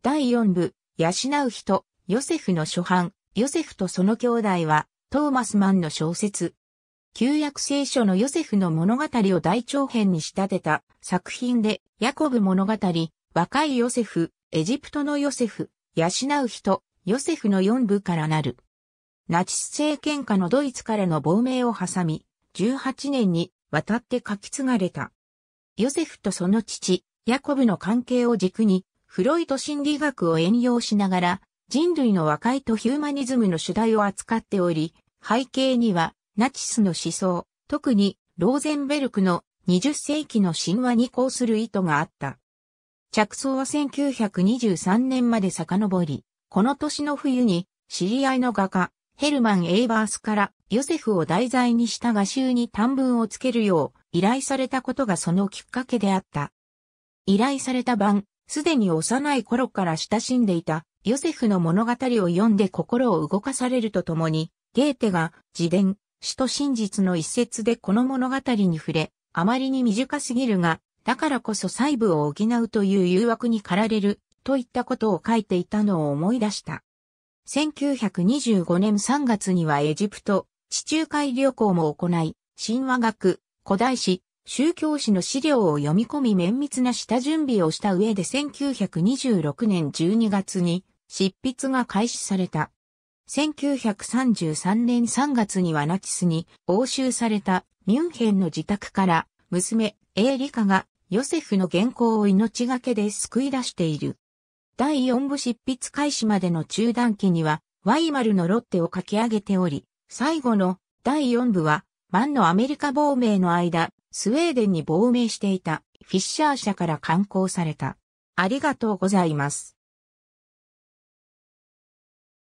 第4部、養う人、ヨセフの初版、ヨセフとその兄弟は、トーマスマンの小説。旧約聖書のヨセフの物語を大長編に仕立てた作品で、ヤコブ物語、若いヨセフ、エジプトのヨセフ、養う人、ヨセフの4部からなる。ナチス政権下のドイツからの亡命を挟み、18年にわたって書き継がれた。ヨセフとその父、ヤコブの関係を軸に、フロイト心理学を援用しながら、人類の和解とヒューマニズムの主題を扱っており、背景には、ナチスの思想、特に、ローゼンベルクの20世紀の神話に呼応する意図があった。着想は1923年まで遡り、この年の冬に、知り合いの画家、ヘルマン・エーバースから、ヨセフを題材にした画集に短文をつけるよう、依頼されたことがそのきっかけであった。依頼された晩、すでに幼い頃から親しんでいたヨセフの物語を読んで心を動かされるとともに、ゲーテが自伝、死と真実の一節でこの物語に触れ、あまりに短すぎるが、だからこそ細部を補うという誘惑に駆られる、といったことを書いていたのを思い出した。1925年3月にはエジプト、地中海旅行も行い、神話学、古代史、宗教史の資料を読み込み綿密な下準備をした上で1926年12月に執筆が開始された。1933年3月にはナチスに押収されたミュンヘンの自宅から娘エーリカがヨセフの原稿を命がけで救い出している。第4部執筆開始までの中断期にはワイマルのロッテを書き上げており、最後の第4部はマンのアメリカ亡命の間、スウェーデンに亡命していたフィッシャー社から刊行された。ありがとうございます。